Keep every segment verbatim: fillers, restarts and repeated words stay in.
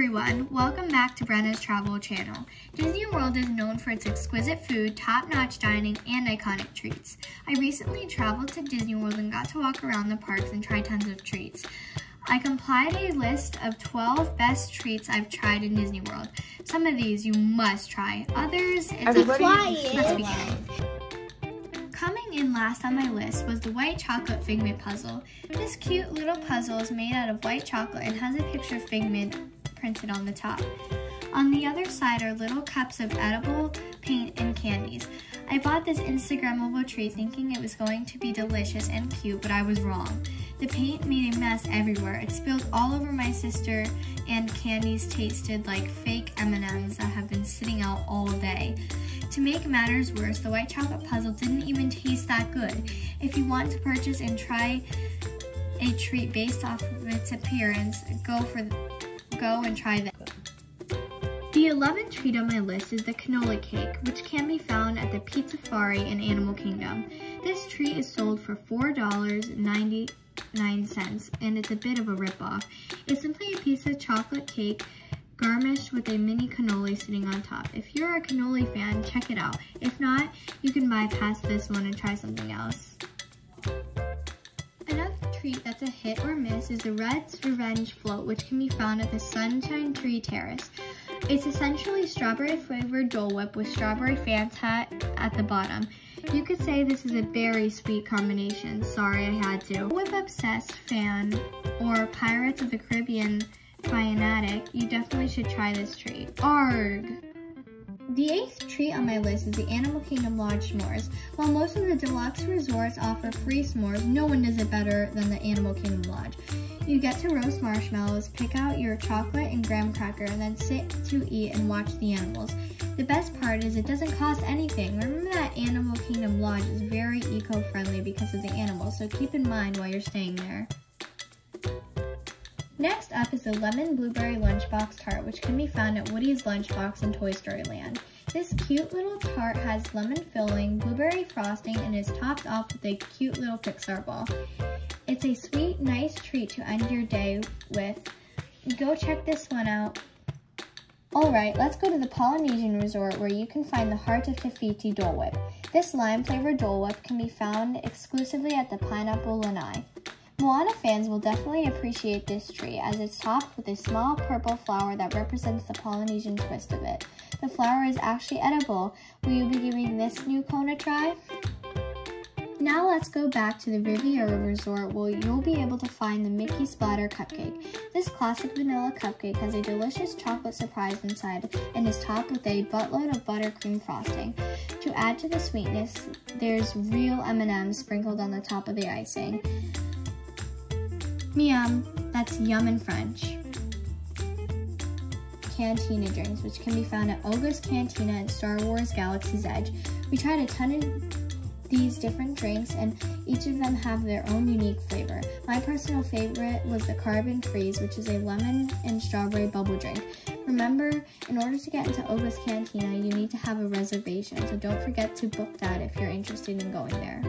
everyone, welcome back to Brenna's Travel Channel. Disney World is known for its exquisite food, top-notch dining, and iconic treats. I recently traveled to Disney World and got to walk around the parks and try tons of treats. I compiled a list of twelve best treats I've tried in Disney World. Some of these you must try, others it's Everybody a must begin. Coming in last on my list was the white chocolate Figment puzzle. This cute little puzzle is made out of white chocolate and has a picture of Figment printed on the top. On the other side are little cups of edible paint and candies. I bought this Instagrammable treat thinking it was going to be delicious and cute, but I was wrong. The paint made a mess everywhere. It spilled all over my sister, and candies tasted like fake M and M's that have been sitting out all day. To make matters worse, the white chocolate puzzle didn't even taste that good. If you want to purchase and try a treat based off of its appearance, go for go and try that. The eleventh treat on my list is the canola cake, which can be found at the Pizzafari in Animal Kingdom. This treat is sold for four dollars and ninety-nine cents, and it's a bit of a ripoff. It's simply a piece of chocolate cake garnished with a mini cannoli sitting on top. If you're a cannoli fan, check it out. If not, you can bypass this one and try something else. Another treat that's a hit or miss is the Red's Revenge float, which can be found at the Sunshine Tree Terrace. It's essentially strawberry flavored Dole Whip with strawberry Fanta at the bottom. You could say this is a very sweet combination. Sorry, I had to. Whip obsessed fan or Pirates of the Caribbean fanatic, you definitely should try this treat. Arg! The eighth treat on my list is the Animal Kingdom Lodge s'mores. While most of the deluxe resorts offer free s'mores, no one does it better than the Animal Kingdom Lodge. You get to roast marshmallows, pick out your chocolate and graham cracker, and then sit to eat and watch the animals. The best part is it doesn't cost anything. Remember that Animal Kingdom Lodge is very eco-friendly because of the animals, so keep in mind while you're staying there. Next up is the Lemon Blueberry Lunchbox Tart, which can be found at Woody's Lunchbox in Toy Story Land. This cute little tart has lemon filling, blueberry frosting, and is topped off with a cute little Pixar ball. It's a sweet, nice treat to end your day with. Go check this one out. Alright, let's go to the Polynesian Resort where you can find the Heart of Te Fiti Dole Whip. This lime-flavored Dole Whip can be found exclusively at the Pineapple Lanai. Moana fans will definitely appreciate this tree as it's topped with a small purple flower that represents the Polynesian twist of it. The flower is actually edible. Will you be giving this new cone a try? Now let's go back to the Riviera Resort where you'll be able to find the Mickey's Butter Cupcake. This classic vanilla cupcake has a delicious chocolate surprise inside and is topped with a buttload of buttercream frosting. To add to the sweetness, there's real M and M's sprinkled on the top of the icing. Miam, that's yum in French. Cantina drinks, which can be found at Oga's Cantina and Star Wars Galaxy's Edge. We tried a ton of these different drinks and each of them have their own unique flavor. My personal favorite was the Carbon Freeze, which is a lemon and strawberry bubble drink. Remember, in order to get into Oga's Cantina, you need to have a reservation, so don't forget to book that if you're interested in going there.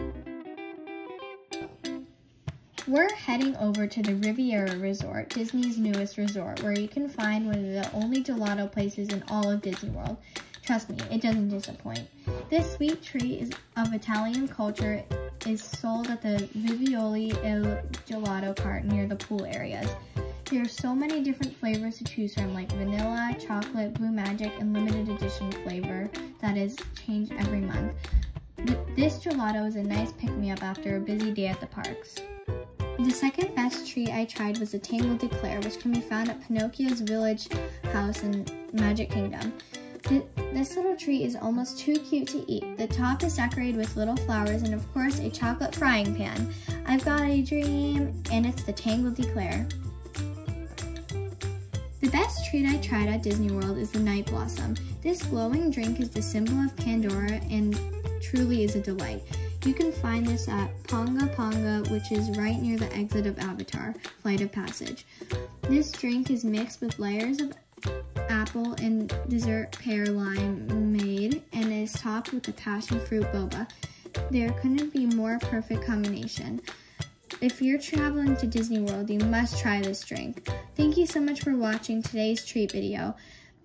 We're heading over to the Riviera Resort, Disney's newest resort, where you can find one of the only gelato places in all of Disney World. Trust me, it doesn't disappoint. This sweet treat is of Italian culture is sold at the Vivoli Il Gelato cart near the pool areas. There are so many different flavors to choose from, like vanilla, chocolate, blue magic, and limited edition flavor that is changed every month. This gelato is a nice pick-me-up after a busy day at the parks. The second best treat I tried was the Tangled Eclair, which can be found at Pinocchio's Village House in Magic Kingdom. Th this little treat is almost too cute to eat. The top is decorated with little flowers and, of course, a chocolate frying pan. I've got a dream, and it's the Tangled Eclair. The best treat I tried at Disney World is the Night Blossom. This glowing drink is the symbol of Pandora and truly is a delight. You can find this at Ponga Ponga, which is right near the exit of Avatar Flight of Passage. This drink is mixed with layers of apple and dessert pear limeade and is topped with a passion fruit boba. There couldn't be more perfect combination. If you're traveling to Disney World, you must try this drink. Thank you so much for watching today's treat video.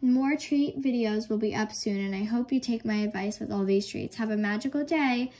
More treat videos will be up soon, and I hope you take my advice with all these treats. Have a magical day.